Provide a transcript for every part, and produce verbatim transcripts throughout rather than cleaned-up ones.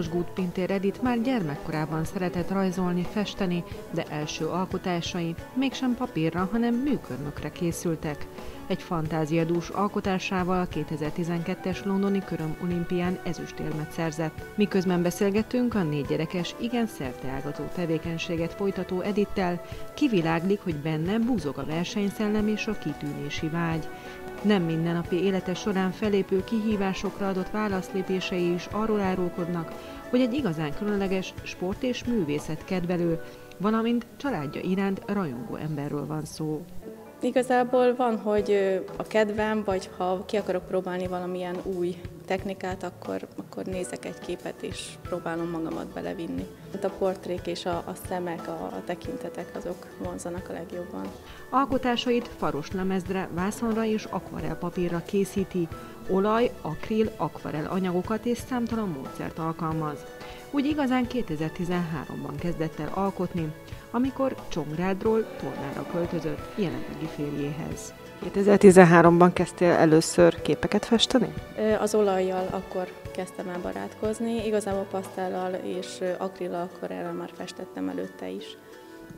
tizenhat éves Gutpintér Edit már gyermekkorában szeretett rajzolni, festeni, de első alkotásai mégsem papírra, hanem műkörmökre készültek. Egy fantáziadús alkotásával a kétezer-tizenkettes Londoni Köröm Olimpián ezüstérmet szerzett. Miközben beszélgetünk a négy gyerekes, igen szerteágazó tevékenységet folytató Edittel, kiviláglik, hogy benne búzog a versenyszellem és a kitűnési vágy. Nem mindennapi élete során felépő kihívásokra adott válaszlépései is arról árulkodnak, hogy egy igazán különleges sport- és művészet kedvelő, valamint családja iránt rajongó emberről van szó. Igazából van, hogy a kedvem, vagy ha ki akarok próbálni valamilyen új technikát, akkor, akkor nézek egy képet, és próbálom magamat belevinni. A portrék és a, a szemek, a, a tekintetek, azok vonzanak a legjobban. Alkotásait faroslemezre, vászonra és akvarellpapírra készíti, olaj, akril, akvarell anyagokat és számtalan módszert alkalmaz. Úgy igazán kétezer-tizenháromban kezdett el alkotni, amikor Csongrádról Tolnára költözött jelenlegi férjéhez. kétezer-tizenháromban kezdtél először képeket festeni? Az olajjal akkor kezdtem el barátkozni, igazából pasztállal és akrillal akkor erre már festettem előtte is.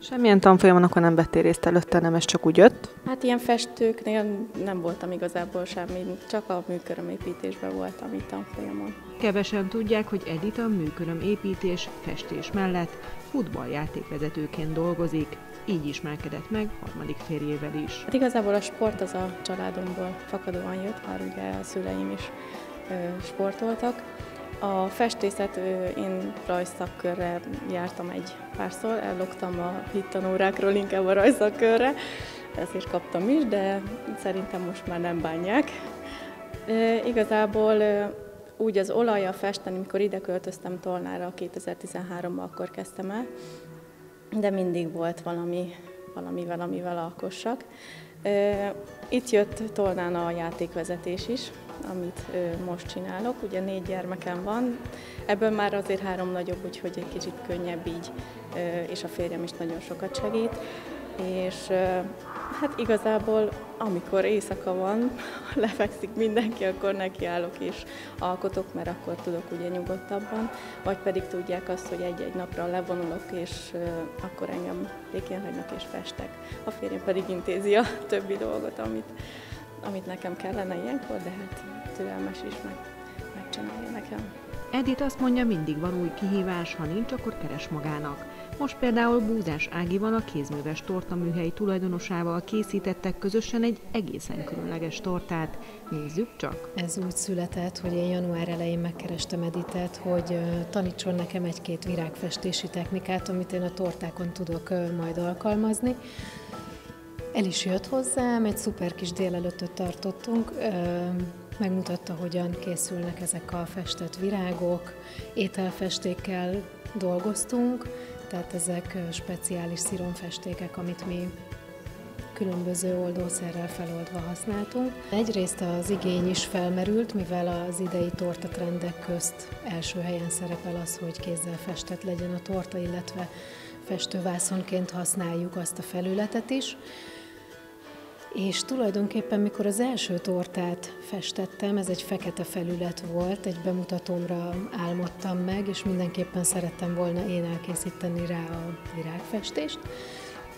Semmilyen tanfolyamon akkor nem vettél részt előtte, nem ez csak úgy jött? Hát ilyen festőknél nem voltam igazából semmi, csak a műkörömépítésben voltam itt tanfolyamon. Kevesen tudják, hogy Edit a műkörömépítés, festés mellett futballjátékvezetőként dolgozik. Így ismerkedett meg harmadik férjével is. Hát igazából a sport az a családomból fakadóan jött, már ugye a szüleim is sportoltak. A festészet, én rajzszakkörre jártam egy párszor, ellogtam a hittanórákról inkább a rajzszakkörre, ezt is kaptam is, de szerintem most már nem bánják. E, igazából úgy az olajjal festeni, amikor ide költöztem Tolnára kétezer-tizenháromban, akkor kezdtem el, de mindig volt valami, valamivel, amivel alkossak. E, itt jött Tolnán a játékvezetés is, amit most csinálok. Ugye négy gyermekem van, ebből már azért három nagyobb, úgyhogy egy kicsit könnyebb így, és a férjem is nagyon sokat segít. És hát igazából, amikor éjszaka van, lefekszik mindenki, akkor nekiállok és alkotok, mert akkor tudok ugye nyugodtabban, vagy pedig tudják azt, hogy egy-egy napra levonulok, és akkor engem békén hagynak és festek. A férjem pedig intézi a többi dolgot, amit amit nekem kellene ilyenkor, de hát türelmes is meg, megcsinálja nekem. Edit azt mondja, mindig van új kihívás, ha nincs, akkor keres magának. Most például Búzás Ágival, a kézműves tortaműhely tulajdonosával készítettek közösen egy egészen különleges tortát. Nézzük csak! Ez úgy született, hogy én január elején megkerestem Editet, hogy tanítson nekem egy-két virágfestési technikát, amit én a tortákon tudok majd alkalmazni. El is jött hozzám, egy szuper kis délelőttöt tartottunk, megmutatta, hogyan készülnek ezek a festett virágok, ételfestékkel dolgoztunk, tehát ezek speciális sziromfestékek, amit mi különböző oldószerrel feloldva használtunk. Egyrészt az igény is felmerült, mivel az idei tortatrendek közt első helyen szerepel az, hogy kézzel festett legyen a torta, illetve festővászonként használjuk azt a felületet is. És tulajdonképpen, mikor az első tortát festettem, ez egy fekete felület volt, egy bemutatómra álmodtam meg, és mindenképpen szerettem volna én elkészíteni rá a virágfestést.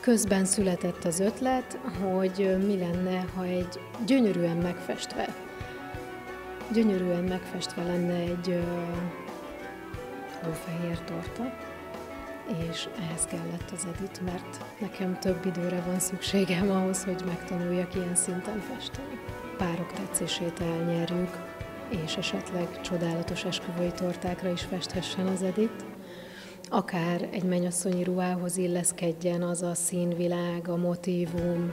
Közben született az ötlet, hogy mi lenne, ha egy gyönyörűen megfestve, gyönyörűen megfestve lenne egy hófehér torta, és ehhez kellett az Edit, mert nekem több időre van szükségem ahhoz, hogy megtanuljak ilyen szinten festeni. Párok tetszését elnyerjük, és esetleg csodálatos esküvői tortákra is festhessen az Edit. Akár egy mennyasszonyi ruhához illeszkedjen az a színvilág, a motívum,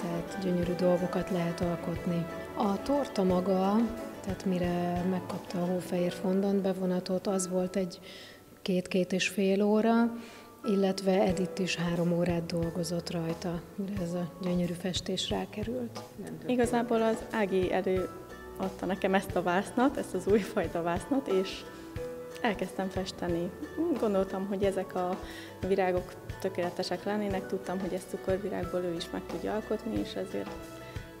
tehát gyönyörű dolgokat lehet alkotni. A torta maga, tehát mire megkapta a Hófehér Fondant bevonatot, az volt egy két-két és fél óra, illetve Edit is három órát dolgozott rajta, mire ez a gyönyörű festés rákerült. Igazából az Ági elő adta nekem ezt a vásznat, ezt az újfajta vásznat, és elkezdtem festeni. Gondoltam, hogy ezek a virágok tökéletesek lennének, tudtam, hogy ezt cukorvirágból ő is meg tudja alkotni, és ezért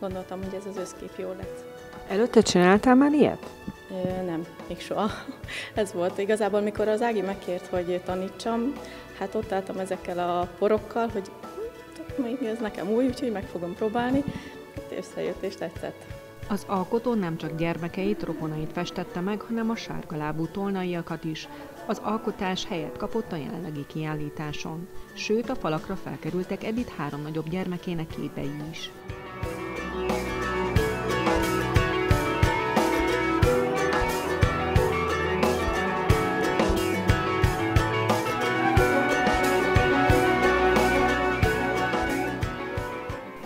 gondoltam, hogy ez az összkép jó lett. Előtte csináltál már ilyet? Nem, még soha. Ez volt igazából, mikor az Ági megkért, hogy tanítsam, hát ott álltam ezekkel a porokkal, hogy még ez nekem új, úgyhogy meg fogom próbálni. Összejött és tetszett. Az alkotó nem csak gyermekeit, rokonait festette meg, hanem a sárgalábú tolnaiakat is. Az alkotás helyet kapott a jelenlegi kiállításon. Sőt, a falakra felkerültek Edit három nagyobb gyermekének képei is.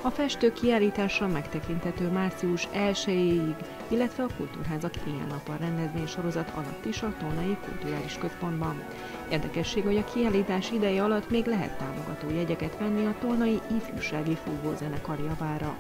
A festő kiállítása megtekinthető március elsejéig, illetve a Kultúrházak éjjel-nappal rendezvény sorozat alatt is a Tolnai Kulturális Központban. Érdekesség, hogy a kiállítás ideje alatt még lehet támogató jegyeket venni a Tolnai Ifjúsági Fúvózenekar javára.